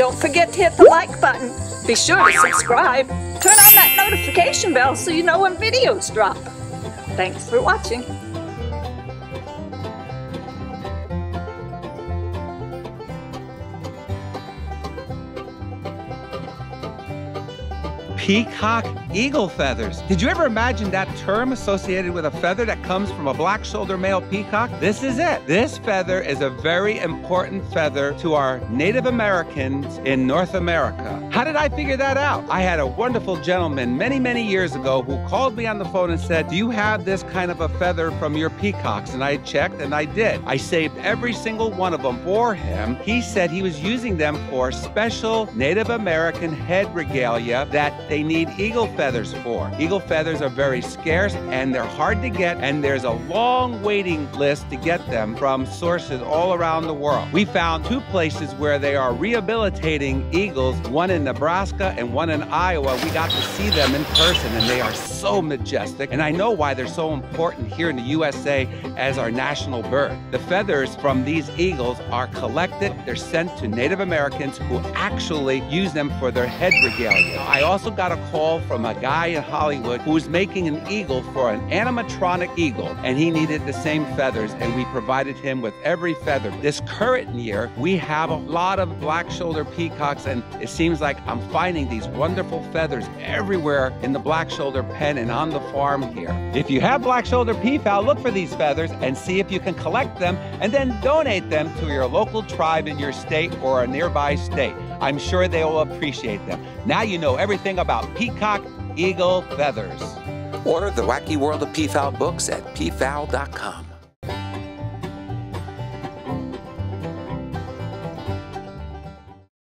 Don't forget to hit the like button. Be sure to subscribe. Turn on that notification bell so you know when videos drop. Thanks for watching. Peacock eagle feathers. Did you ever imagine that term associated with a feather that comes from a black-shouldered male peacock? This is it. This feather is a very important feather to our Native Americans in North America. How did I figure that out? I had a wonderful gentleman many years ago who called me on the phone and said, "Do you have this kind of a feather from your peacocks?" And I checked, and I did. I saved every single one of them for him. He said he was using them for special Native American head regalia that they need eagle feathers for. Eagle feathers are very scarce and they're hard to get, and there's a long waiting list to get them from sources all around the world. We found two places where they are rehabilitating eagles, one in Nebraska and one in Iowa. We got to see them in person and they are so majestic, and I know why they're so important here in the USA as our national bird. The feathers from these eagles are collected, they're sent to Native Americans who actually use them for their head regalia. I also got a call from a guy in Hollywood who was making an eagle for an animatronic eagle, and he needed the same feathers, and we provided him with every feather. This current year, we have a lot of black-shouldered peacocks, and it seems like I'm finding these wonderful feathers everywhere in the black-shouldered pen and on the farm here. If you have black-shouldered peafowl, look for these feathers and see if you can collect them and then donate them to your local tribe in your state or a nearby state. I'm sure they will appreciate them. Now you know everything about peacock eagle feathers. Order The Wacky World of Peafowl books at peafowl.com.